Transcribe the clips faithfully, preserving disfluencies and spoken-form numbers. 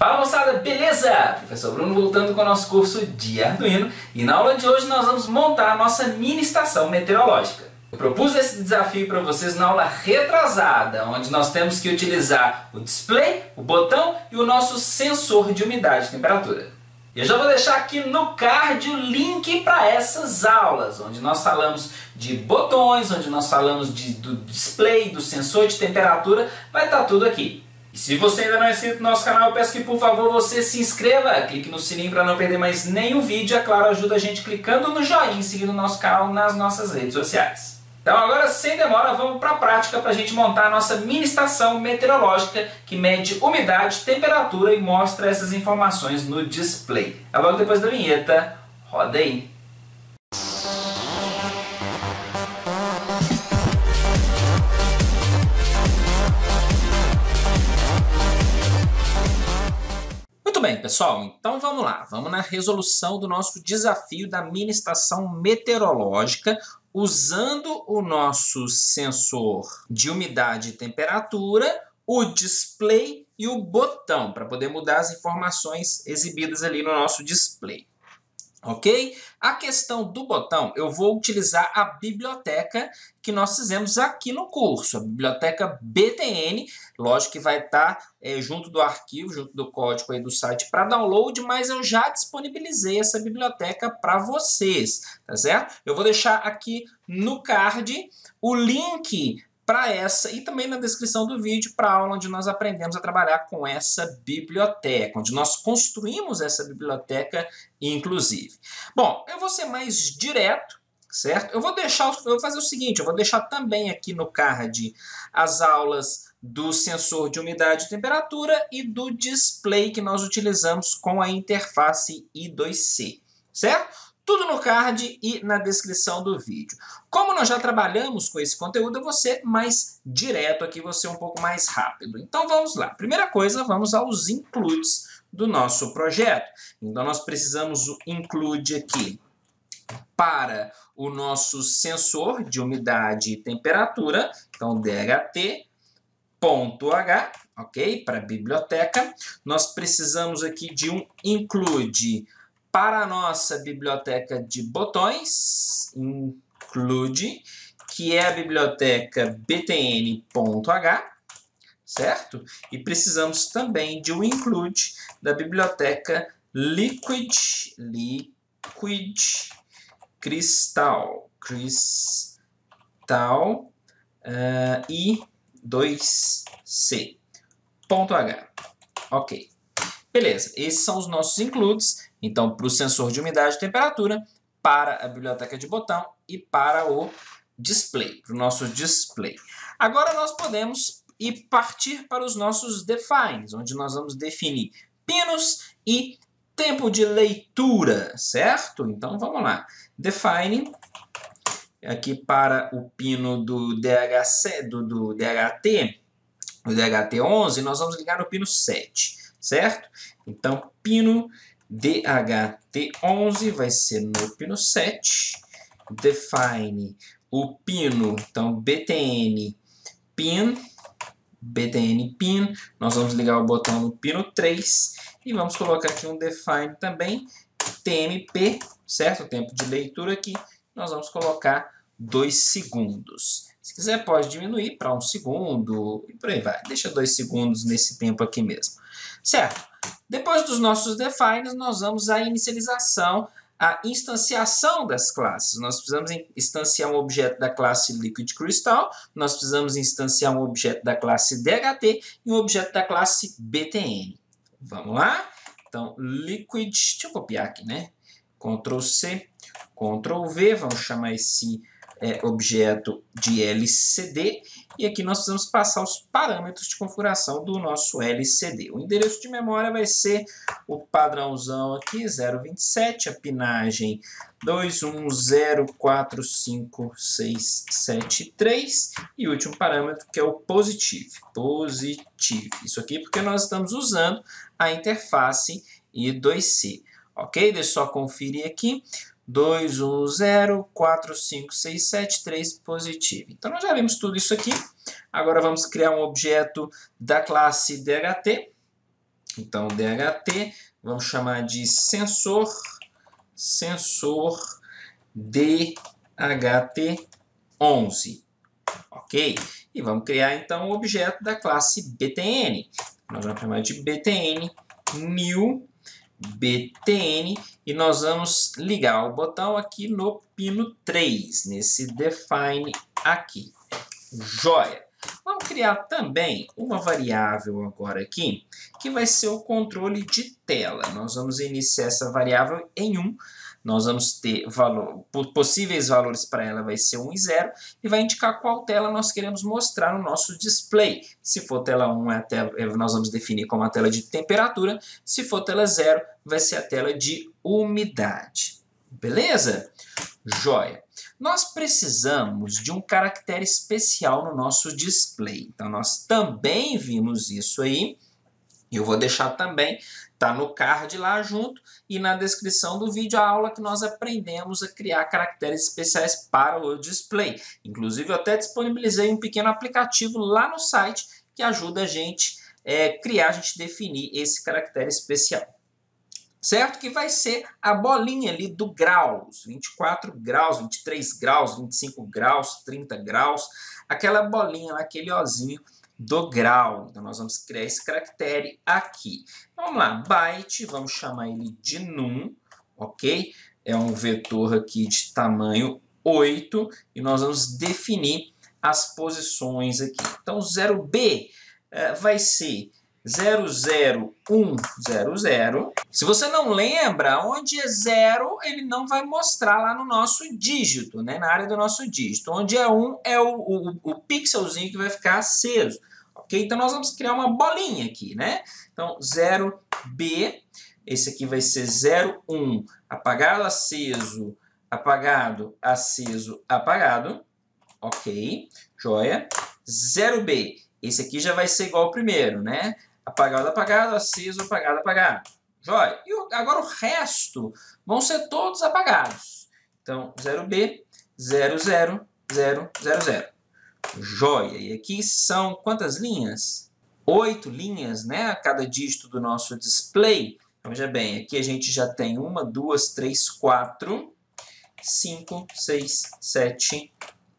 Fala moçada, beleza? Professor Bruno voltando com o nosso curso de Arduino e na aula de hoje nós vamos montar a nossa mini estação meteorológica. Eu propus esse desafio para vocês na aula retrasada, onde nós temos que utilizar o display, o botão e o nosso sensor de umidade e temperatura. Eu já vou deixar aqui no card o link para essas aulas, onde nós falamos de botões, onde nós falamos de, do display, do sensor de temperatura, vai estar tudo aqui. E se você ainda não é inscrito no nosso canal, eu peço que por favor você se inscreva, clique no sininho para não perder mais nenhum vídeo. É claro, ajuda a gente clicando no joinha, seguindo o nosso canal nas nossas redes sociais. Então agora, sem demora, vamos para a prática para a gente montar a nossa mini estação meteorológica que mede umidade, temperatura e mostra essas informações no display. É logo depois da vinheta, roda aí! Muito bem, pessoal, então vamos lá, vamos na resolução do nosso desafio da mini estação meteorológica usando o nosso sensor de umidade e temperatura, o display e o botão para poder mudar as informações exibidas ali no nosso display, ok? A questão do botão, eu vou utilizar a biblioteca que nós fizemos aqui no curso, a biblioteca B T N, lógico que vai estar tá, é, junto do arquivo, junto do código aí do site para download, mas eu já disponibilizei essa biblioteca para vocês, tá certo? Eu vou deixar aqui no card o link para essa e também na descrição do vídeo para a aula onde nós aprendemos a trabalhar com essa biblioteca, onde nós construímos essa biblioteca inclusive. Bom, eu vou ser mais direto, certo? Eu vou deixar, eu vou fazer o seguinte, eu vou deixar também aqui no card as aulas do sensor de umidade e temperatura e do display que nós utilizamos com a interface I dois C, certo? Tudo no card e na descrição do vídeo. Como nós já trabalhamos com esse conteúdo, eu vou ser mais direto aqui, vou ser um pouco mais rápido. Então vamos lá. Primeira coisa, vamos aos includes do nosso projeto. Então nós precisamos do include aqui para o nosso sensor de umidade e temperatura, então D H T ponto H, ok? Para a biblioteca. Nós precisamos aqui de um include para a nossa biblioteca de botões, include, que é a biblioteca B T N ponto H, certo? E precisamos também de um include da biblioteca Liquid, Liquid Crystal, Crystal uh, I dois C ponto H. Ok, beleza. Esses são os nossos includes. Então, para o sensor de umidade e temperatura, para a biblioteca de botão e para o display, para o nosso display. Agora nós podemos ir partir para os nossos defines, onde nós vamos definir pinos e tempo de leitura, certo? Então vamos lá, define aqui para o pino do D H C, do, do D H T, o D H T onze, nós vamos ligar no pino sete, certo? Então pino D H T onze vai ser no pino sete, define o pino, então B T N pin, B T N pin, nós vamos ligar o botão no pino três, e vamos colocar aqui um define também, T M P, certo? O tempo de leitura aqui, nós vamos colocar dois segundos. Se quiser pode diminuir para um segundo e por aí vai. Deixa dois segundos nesse tempo aqui mesmo, certo? Depois dos nossos defines, nós vamos à inicialização, à instanciação das classes. Nós precisamos instanciar um objeto da classe Liquid Crystal, nós precisamos instanciar um objeto da classe D H T e um objeto da classe B T N. Vamos lá? Então, liquid, deixa eu copiar aqui, né? control C, control V, vamos chamar esse é, objeto de L C D. E aqui nós precisamos passar os parâmetros de configuração do nosso L C D. O endereço de memória vai ser o padrãozão aqui, zero vinte e sete, a pinagem dois um zero quatro cinco seis sete três e o último parâmetro que é o positivo. Positivo. Isso aqui porque nós estamos usando a interface I dois C. Ok? Deixa eu só conferir aqui. dois um zero quatro cinco seis sete três positivo. Então nós já vimos tudo isso aqui. Agora vamos criar um objeto da classe D H T. Então, D H T, vamos chamar de sensor, sensor D H T onze, ok? E vamos criar, então, o objeto da classe B T N. Nós vamos chamar de B T N mil, B T N, e nós vamos ligar o botão aqui no pino três, nesse define aqui. Joia! Vamos criar também uma variável agora aqui, que vai ser o controle de tela. Nós vamos iniciar essa variável em um. Nós vamos ter valor, possíveis valores para ela vai ser um e zero, e vai indicar qual tela nós queremos mostrar no nosso display. Se for tela um, é a tela, nós vamos definir como a tela de temperatura. Se for tela zero, vai ser a tela de umidade. Beleza? Joia! Nós precisamos de um caractere especial no nosso display. Então, nós também vimos isso aí. Eu vou deixar também, tá no card lá junto e na descrição do vídeo a aula que nós aprendemos a criar caracteres especiais para o display. Inclusive, eu até disponibilizei um pequeno aplicativo lá no site que ajuda a gente é, criar, a gente definir esse caractere especial. Certo? Que vai ser a bolinha ali do graus, vinte e quatro graus, vinte e três graus, vinte e cinco graus, trinta graus, aquela bolinha, aquele ozinho do grau. Então, nós vamos criar esse caractere aqui. Vamos lá, byte, vamos chamar ele de num, ok? É um vetor aqui de tamanho oito, e nós vamos definir as posições aqui. Então, zero B eh, vai ser zero zero um zero zero. Se você não lembra, onde é zero, ele não vai mostrar lá no nosso dígito, né? Na área do nosso dígito. Onde é um, é o, o, o pixelzinho que vai ficar aceso. Ok? Então, nós vamos criar uma bolinha aqui, né? Então, zero B. Esse aqui vai ser zero um. Apagado, aceso, apagado, aceso, apagado. Ok? Joia. zero B. Esse aqui já vai ser igual ao primeiro, né? Apagado, apagado, aceso, apagado, apagado. Joia. E o, agora o resto vão ser todos apagados. Então, zero B, zero zero zero zero zero. Joia. E aqui são quantas linhas? Oito linhas, né? A cada dígito do nosso display. Então, veja bem, aqui a gente já tem uma, duas, três, quatro, cinco, seis, sete,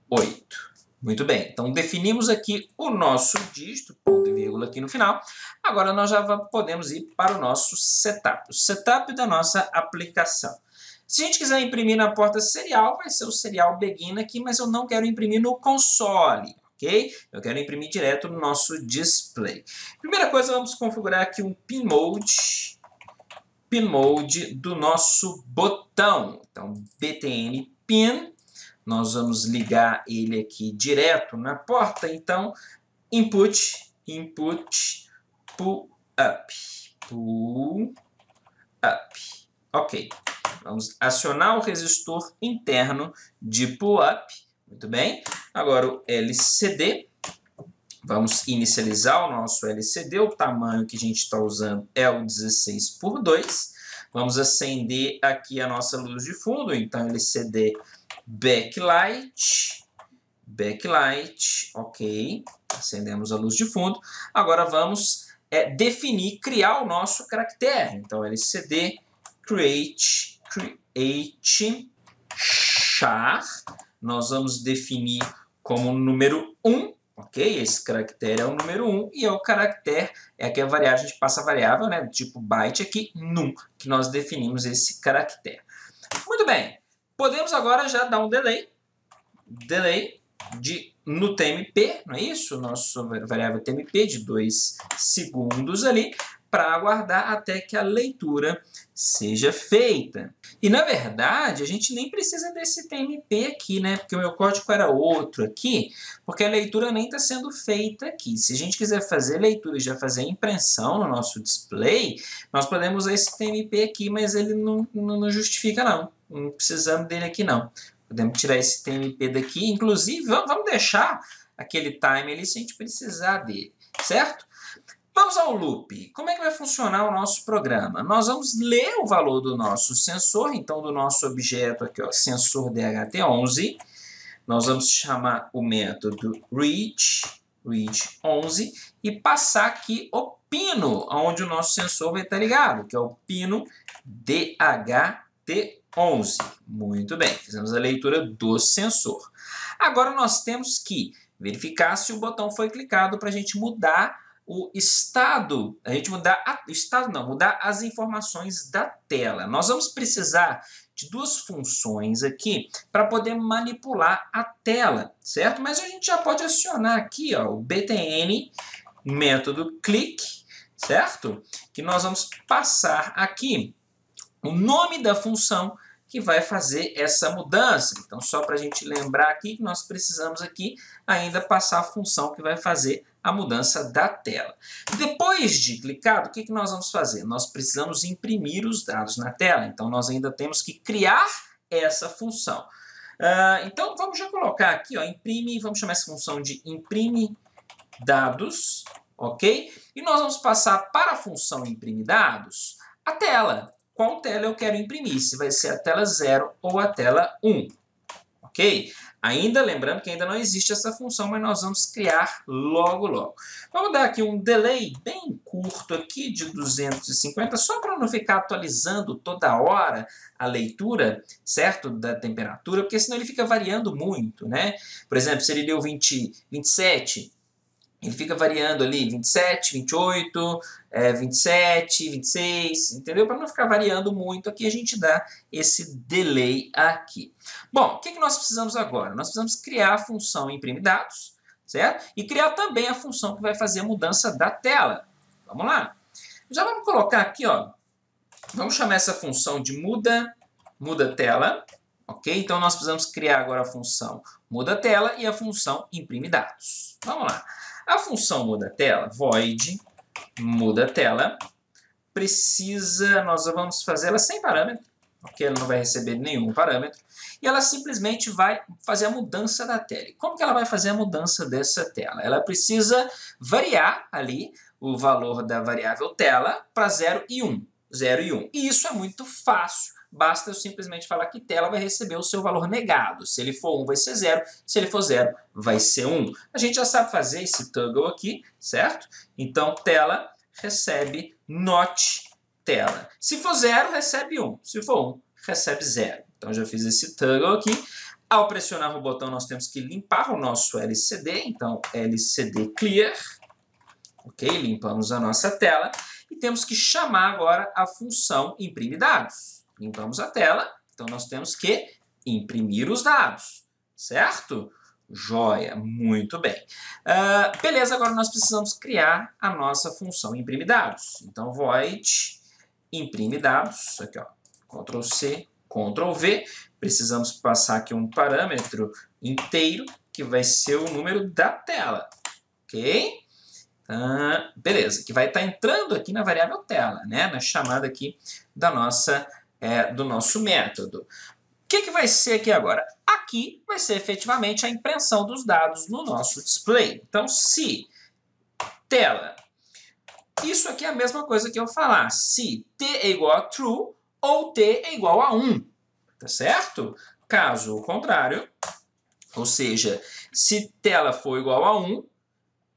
oito. Muito bem, então definimos aqui o nosso dígito, ponto e vírgula aqui no final. Agora nós já podemos ir para o nosso setup, o setup da nossa aplicação. Se a gente quiser imprimir na porta serial, vai ser o serial begin aqui, mas eu não quero imprimir no console, ok? Eu quero imprimir direto no nosso display. Primeira coisa, vamos configurar aqui um pin mode, pin mode do nosso botão. Então, B T N pin. Nós vamos ligar ele aqui direto na porta, então, input, input, pull up, pull up, ok. Vamos acionar o resistor interno de pull up, muito bem. Agora o L C D, vamos inicializar o nosso L C D, o tamanho que a gente está usando é o dezesseis por dois. Vamos acender aqui a nossa luz de fundo, então L C D... Backlight, backlight, ok, acendemos a luz de fundo. Agora vamos é, definir, criar o nosso caractere. Então, L C D, create, create, char, nós vamos definir como número um, ok? Esse caractere é o número um e é o caractere, é que a variável, a gente passa a variável, né, tipo byte aqui, num, que nós definimos esse caractere. Muito bem. Podemos agora já dar um delay, delay de, no T M P, não é isso? Nossa variável T M P de dois segundos ali, para aguardar até que a leitura seja feita. E, na verdade, a gente nem precisa desse T M P aqui, né? Porque o meu código era outro aqui, porque a leitura nem está sendo feita aqui. Se a gente quiser fazer leitura e já fazer impressão no nosso display, nós podemos usar esse T M P aqui, mas ele não, não, não justifica, não. Não precisamos dele aqui, não. Podemos tirar esse T M P daqui. Inclusive, vamos deixar aquele time ali se a gente precisar dele, certo? Vamos ao loop. Como é que vai funcionar o nosso programa? Nós vamos ler o valor do nosso sensor, então do nosso objeto aqui, ó, sensor D H T onze. Nós vamos chamar o método read, read onze, e passar aqui o pino onde o nosso sensor vai estar ligado, que é o pino D H T onze. Muito bem, fizemos a leitura do sensor. Agora nós temos que verificar se o botão foi clicado para a gente mudar o estado, a gente mudar a, o estado não, mudar as informações da tela. Nós vamos precisar de duas funções aqui para poder manipular a tela, certo? Mas a gente já pode acionar aqui, ó, o B T N, método clique, certo? Que nós vamos passar aqui o nome da função que vai fazer essa mudança. Então, só para a gente lembrar aqui que nós precisamos aqui ainda passar a função que vai fazer a mudança da tela. Depois de clicado, o que que nós vamos fazer? Nós precisamos imprimir os dados na tela, então nós ainda temos que criar essa função. Uh, então, vamos já colocar aqui, ó, imprime, vamos chamar essa função de imprime dados, ok? E nós vamos passar para a função imprime dados a tela. Qual tela eu quero imprimir, se vai ser a tela zero ou a tela um, ok? Ainda lembrando que ainda não existe essa função, mas nós vamos criar logo, logo. Vamos dar aqui um delay bem curto aqui de duzentos e cinquenta, só para não ficar atualizando toda hora a leitura, certo, da temperatura, porque senão ele fica variando muito, né? Por exemplo, se ele deu vinte, vinte e sete... ele fica variando ali, vinte e sete, vinte e oito, vinte e sete, vinte e seis, entendeu? Para não ficar variando muito aqui, a gente dá esse delay aqui. Bom, o que que nós precisamos agora? Nós precisamos criar a função imprime dados, certo? E criar também a função que vai fazer a mudança da tela. Vamos lá? Já vamos colocar aqui, ó. Vamos chamar essa função de muda, muda tela, ok? Então, nós precisamos criar agora a função muda tela e a função imprime dados. Vamos lá. A função muda tela, void muda tela, precisa, nós vamos fazer ela sem parâmetro, porque ela não vai receber nenhum parâmetro, e ela simplesmente vai fazer a mudança da tela. E como que ela vai fazer a mudança dessa tela? Ela precisa variar ali o valor da variável tela para zero e um, zero e um. E isso é muito fácil. Basta eu simplesmente falar que tela vai receber o seu valor negado. Se ele for um, vai ser zero. Se ele for zero, vai ser um. A gente já sabe fazer esse toggle aqui, certo? Então, tela recebe not tela. Se for zero, recebe um. Se for um, recebe zero. Então, já fiz esse toggle aqui. Ao pressionar o botão, nós temos que limpar o nosso L C D. Então, L C D clear. Ok? Limpamos a nossa tela. E temos que chamar agora a função imprime dados. Limpamos a tela, então nós temos que imprimir os dados, certo? Joia, muito bem. Uh, beleza, agora nós precisamos criar a nossa função imprime dados. Então, void imprime dados, aqui ó, control C, control V. Precisamos passar aqui um parâmetro inteiro, que vai ser o número da tela, ok? Uh, beleza, que vai estar entrando aqui na variável tela, né? Na chamada aqui da nossa É, do nosso método. O que que vai ser aqui agora? Aqui vai ser efetivamente a impressão dos dados no nosso display. Então, se tela, isso aqui é a mesma coisa que eu falar, se t é igual a true ou t é igual a um, tá certo? Caso o contrário, ou seja, se tela for igual a um,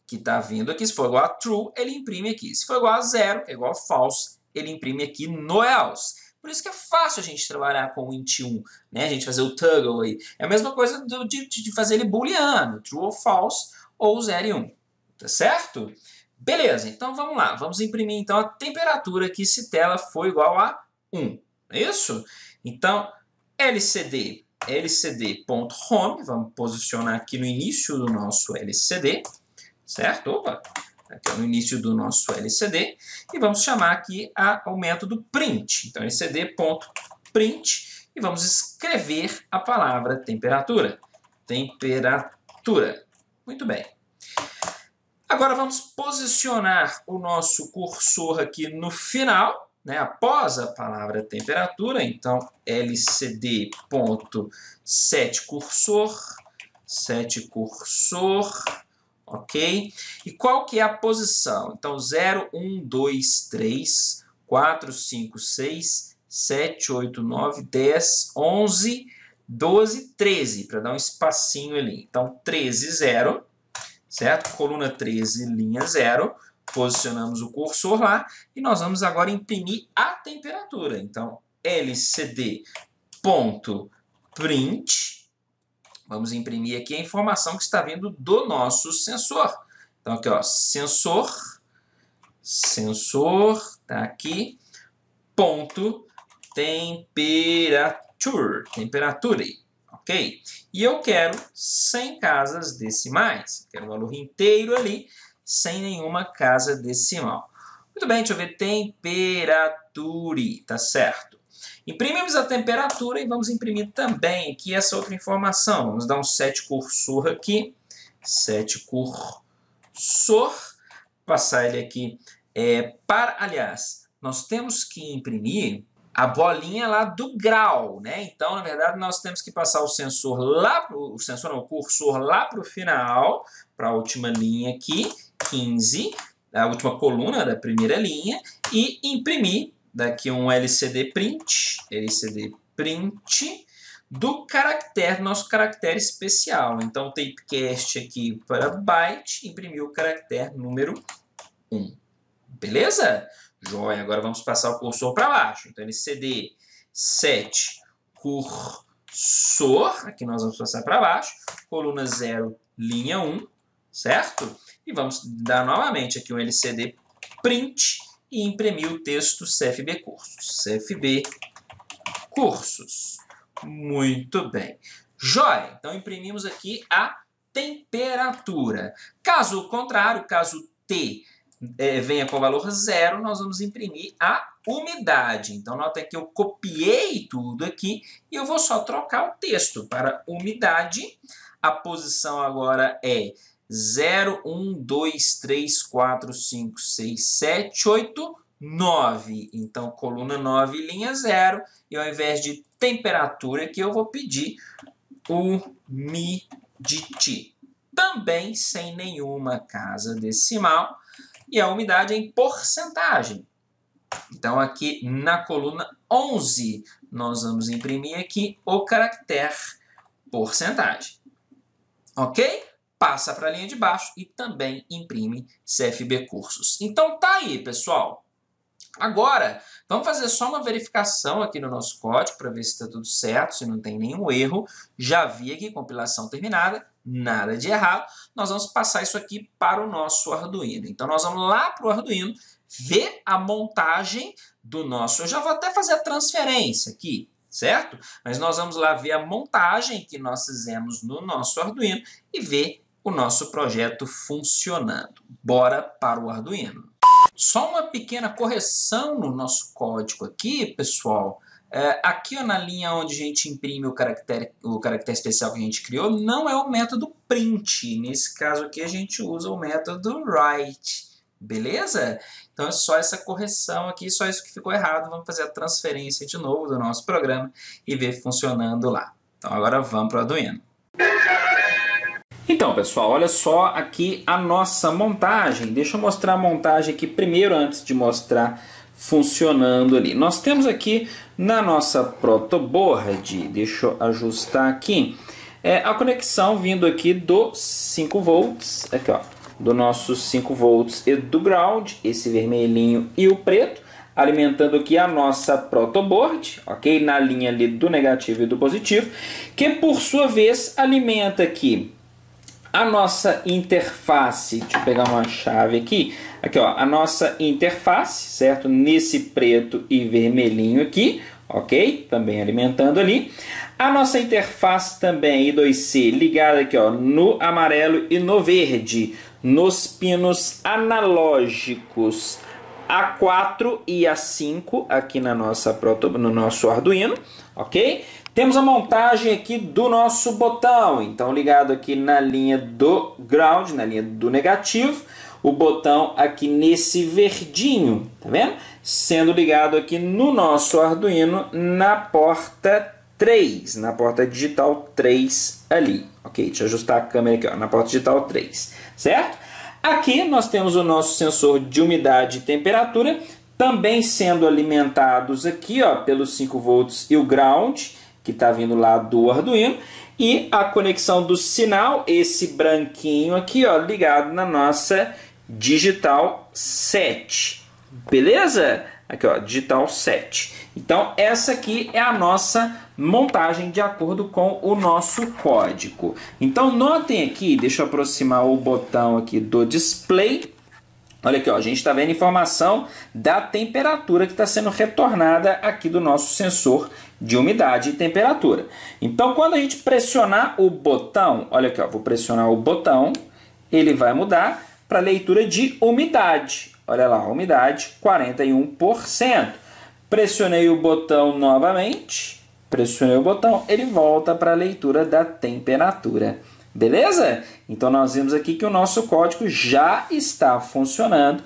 que está vindo aqui, se for igual a true, ele imprime aqui. Se for igual a zero, que é igual a false, ele imprime aqui no else. Por isso que é fácil a gente trabalhar com o int um, né? A gente fazer o toggle aí. É a mesma coisa do, de, de fazer ele booleano, true ou false, ou zero e um, tá certo? Beleza, então vamos lá. Vamos imprimir então a temperatura aqui se tela for igual a um, não é isso? Então, lcd, lcd.home, vamos posicionar aqui no início do nosso L C D, certo? Opa! Aqui no início do nosso L C D, e vamos chamar aqui a, o método print. Então, L C D.print, e vamos escrever a palavra temperatura. Temperatura. Muito bem. Agora, vamos posicionar o nosso cursor aqui no final, né, após a palavra temperatura. Então, L C D.setCursor, setCursor. Ok? E qual que é a posição? Então, zero, um, dois, três, quatro, cinco, seis, sete, oito, nove, dez, onze, doze, treze, para dar um espacinho ali. Então, treze, zero, certo? Coluna treze, linha zero, Posicionamos o cursor lá e nós vamos agora imprimir a temperatura. Então, lcd.print, vamos imprimir aqui a informação que está vindo do nosso sensor. Então, aqui, ó, sensor, sensor, tá aqui, ponto, temperature, temperature, ok? E eu quero cem casas decimais, quero o valor inteiro ali, sem nenhuma casa decimal. Muito bem, deixa eu ver, temperature, tá certo. Imprimimos a temperatura e vamos imprimir também aqui essa outra informação. Vamos dar um set cursor aqui, set cursor, passar ele aqui é, para, aliás, nós temos que imprimir a bolinha lá do grau, né? Então, na verdade, nós temos que passar o sensor lá, pro, o sensor não, o cursor lá para o final, para a última linha aqui, quinze, a última coluna da primeira linha, e imprimir daqui um L C D print, L C D print do caractere, nosso caractere especial. Então, typecast aqui para byte, imprimir o caractere número um. Beleza? Joia, agora vamos passar o cursor para baixo. Então, L C D sete cursor, aqui nós vamos passar para baixo, coluna zero, linha um, certo? E vamos dar novamente aqui um L C D print e imprimir o texto C F B Cursos. C F B Cursos. Muito bem. Joia, então imprimimos aqui a temperatura. Caso contrário, caso T É, venha com o valor zero, nós vamos imprimir a umidade. Então, nota que eu copiei tudo aqui e eu vou só trocar o texto para umidade. A posição agora é zero, um, dois, três, quatro, cinco, seis, sete, oito, nove. Então, coluna nove, linha zero. E ao invés de temperatura aqui, eu vou pedir umidity. Também sem nenhuma casa decimal. E a umidade é em porcentagem. Então, aqui na coluna onze, nós vamos imprimir aqui o caractere porcentagem. Ok? Passa para a linha de baixo e também imprime C F B Cursos. Então, tá aí, pessoal. Agora, vamos fazer só uma verificação aqui no nosso código para ver se está tudo certo, se não tem nenhum erro. Já vi aqui, compilação terminada. Nada de errado, nós vamos passar isso aqui para o nosso Arduino. Então, nós vamos lá para o Arduino ver a montagem do nosso... Eu já vou até fazer a transferência aqui, certo? Mas nós vamos lá ver a montagem que nós fizemos no nosso Arduino e ver o nosso projeto funcionando. Bora para o Arduino. Só uma pequena correção no nosso código aqui, pessoal. É, aqui ó, na linha onde a gente imprime o caractere, o caractere especial que a gente criou, não é o método print. Nesse caso aqui a gente usa o método write, beleza? Então é só essa correção aqui, só isso que ficou errado. Vamos fazer a transferência de novo do nosso programa e ver funcionando lá. Então agora vamos para o Arduino. Então, pessoal, olha só aqui a nossa montagem. Deixa eu mostrar a montagem aqui primeiro antes de mostrar funcionando ali. Nós temos aqui na nossa protoboard, deixa eu ajustar aqui, é a conexão vindo aqui do cinco volts, aqui ó, do nosso cinco volts e do ground, esse vermelhinho e o preto, alimentando aqui a nossa protoboard, ok? Na linha ali do negativo e do positivo, que por sua vez alimenta aqui a nossa interface. Deixa eu pegar uma chave aqui. Aqui, ó, a nossa interface, certo? Nesse preto e vermelhinho aqui, ok? Também alimentando ali. A nossa interface também I dois C ligada aqui, ó, no amarelo e no verde, nos pinos analógicos A quatro e A cinco aqui na nossa proto, no nosso Arduino, ok? Temos a montagem aqui do nosso botão, então ligado aqui na linha do ground, na linha do negativo, o botão aqui nesse verdinho, tá vendo? Sendo ligado aqui no nosso Arduino na porta três, na porta digital três ali, ok? Deixa eu ajustar a câmera aqui, ó, na porta digital três, certo? Aqui nós temos o nosso sensor de umidade e temperatura, também sendo alimentados aqui ó, pelos cinco volts e o ground, que está vindo lá do Arduino, e a conexão do sinal, esse branquinho aqui, ó, ligado na nossa digital sete. Beleza? Aqui, ó, digital sete. Então, essa aqui é a nossa montagem de acordo com o nosso código. Então, notem aqui, deixa eu aproximar o botão aqui do display. Olha aqui, ó, a gente está vendo a informação da temperatura que está sendo retornada aqui do nosso sensor de umidade e temperatura. Então, quando a gente pressionar o botão, olha aqui, ó, vou pressionar o botão, ele vai mudar para leitura de umidade. Olha lá, umidade quarenta e um por cento. Pressionei o botão novamente, pressionei o botão, ele volta para a leitura da temperatura. Beleza? Então, nós vimos aqui que o nosso código já está funcionando.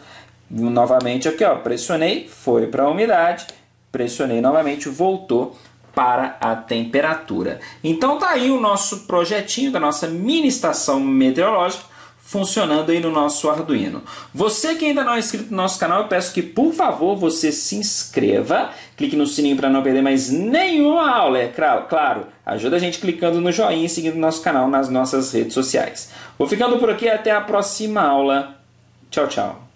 Novamente aqui, ó, pressionei, foi para a umidade, pressionei novamente, voltou para a temperatura. Então, tá aí o nosso projetinho da nossa mini estação meteorológica funcionando aí no nosso Arduino. Você que ainda não é inscrito no nosso canal, eu peço que, por favor, você se inscreva, clique no sininho para não perder mais nenhuma aula. É claro, ajuda a gente clicando no joinha e seguindo nosso canal nas nossas redes sociais. Vou ficando por aqui, até a próxima aula. Tchau, tchau.